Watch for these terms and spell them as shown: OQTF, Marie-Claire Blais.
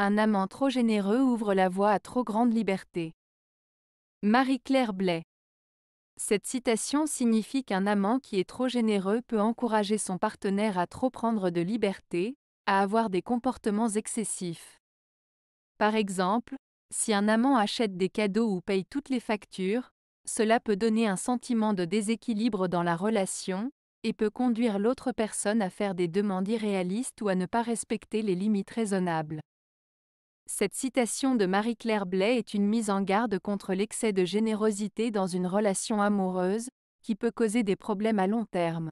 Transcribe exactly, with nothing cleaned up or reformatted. Un amant trop généreux ouvre la voie à trop grande liberté. Marie-Claire Blais. Cette citation signifie qu'un amant qui est trop généreux peut encourager son partenaire à trop prendre de liberté, à avoir des comportements excessifs. Par exemple, si un amant achète des cadeaux ou paye toutes les factures, cela peut donner un sentiment de déséquilibre dans la relation, et peut conduire l'autre personne à faire des demandes irréalistes ou à ne pas respecter les limites raisonnables. Cette citation de Marie-Claire Blais est une mise en garde contre l'excès de générosité dans une relation amoureuse, qui peut causer des problèmes à long terme.